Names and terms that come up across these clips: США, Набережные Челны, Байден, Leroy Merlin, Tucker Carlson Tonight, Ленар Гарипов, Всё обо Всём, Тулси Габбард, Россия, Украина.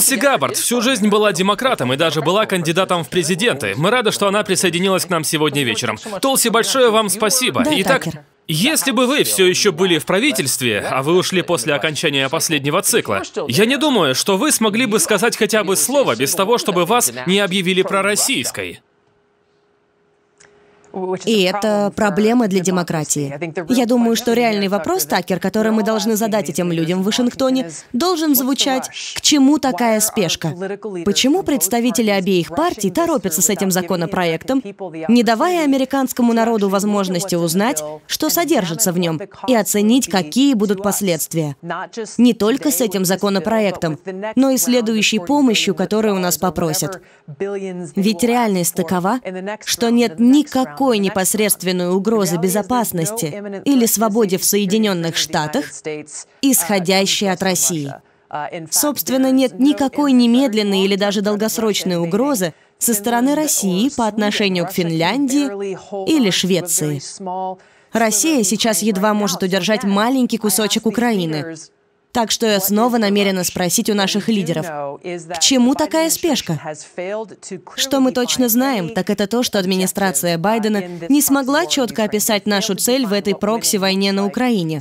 Тулси Габбард всю жизнь была демократом и даже была кандидатом в президенты. Мы рады, что она присоединилась к нам сегодня вечером. Тулси, большое вам спасибо. Итак, если бы вы все еще были в правительстве, а вы ушли после окончания последнего цикла, я не думаю, что вы смогли бы сказать хотя бы слово без того, чтобы вас не объявили пророссийской. И это проблема для демократии. Я думаю, что реальный вопрос, Такер, который мы должны задать этим людям в Вашингтоне, должен звучать: к чему такая спешка? Почему представители обеих партий торопятся с этим законопроектом, не давая американскому народу возможности узнать, что содержится в нем, и оценить, какие будут последствия? Не только с этим законопроектом, но и следующей помощью, которую у нас попросят. Ведь реальность такова, что нет никакой непосредственной угрозы безопасности или свободе в Соединенных Штатах, исходящей от России. Собственно, нет никакой немедленной или даже долгосрочной угрозы со стороны России по отношению к Финляндии или Швеции. Россия сейчас едва может удержать маленький кусочек Украины. Так что я снова намерена спросить у наших лидеров, к чему такая спешка? Что мы точно знаем, так это то, что администрация Байдена не смогла четко описать нашу цель в этой прокси-войне на Украине.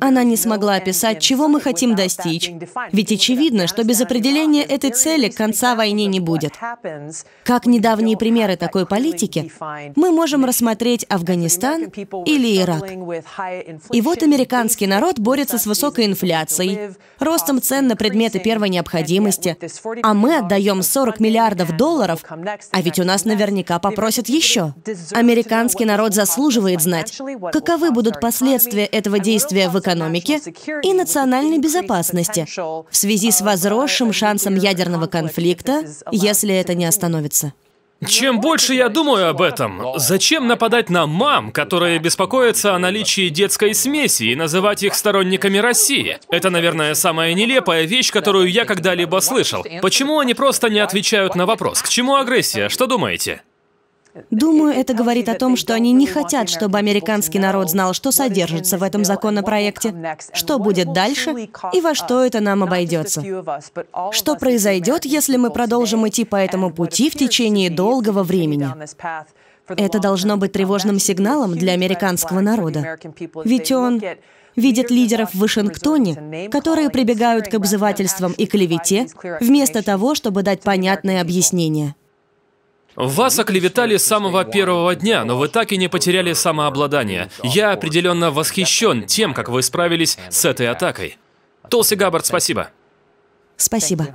Она не смогла описать, чего мы хотим достичь, ведь очевидно, что без определения этой цели конца войны не будет. Как недавние примеры такой политики, мы можем рассмотреть Афганистан или Ирак. И вот американский народ борется с высокой инфляцией, ростом цен на предметы первой необходимости, а мы отдаем $40 миллиардов, а ведь у нас наверняка попросят еще. Американский народ заслуживает знать, каковы будут последствия этого действия в экономике и национальной безопасности в связи с возросшим шансом ядерного конфликта, если это не остановится. Чем больше я думаю об этом, зачем нападать на мам, которые беспокоятся о наличии детской смеси, и называть их сторонниками России? Это, наверное, самая нелепая вещь, которую я когда-либо слышал. Почему они просто не отвечают на вопрос? К чему агрессия? Что думаете? Думаю, это говорит о том, что они не хотят, чтобы американский народ знал, что содержится в этом законопроекте, что будет дальше и во что это нам обойдется. Что произойдет, если мы продолжим идти по этому пути в течение долгого времени? Это должно быть тревожным сигналом для американского народа. Ведь он видит лидеров в Вашингтоне, которые прибегают к обзывательствам и клевете, вместо того, чтобы дать понятное объяснение. Вас оклеветали с самого первого дня, но вы так и не потеряли самообладание. Я определенно восхищен тем, как вы справились с этой атакой. Тулси Габбард, спасибо. Спасибо.